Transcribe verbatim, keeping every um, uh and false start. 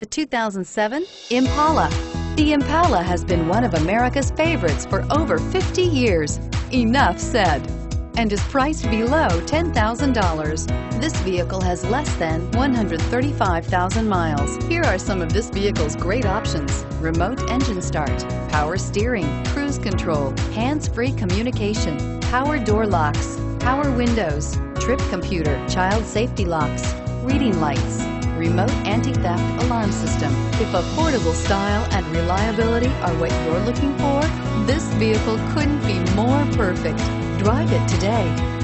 The two thousand seven Impala. The Impala has been one of America's favorites for over fifty years, enough said, and is priced below ten thousand dollars. This vehicle has less than one hundred thirty-five thousand miles. Here are some of this vehicle's great options: remote engine start, power steering, cruise control, hands-free communication, power door locks, power windows, trip computer, child safety locks, reading lights, remote anti-theft alarm system. If affordable style and reliability are what you're looking for, this vehicle couldn't be more perfect. Drive it today.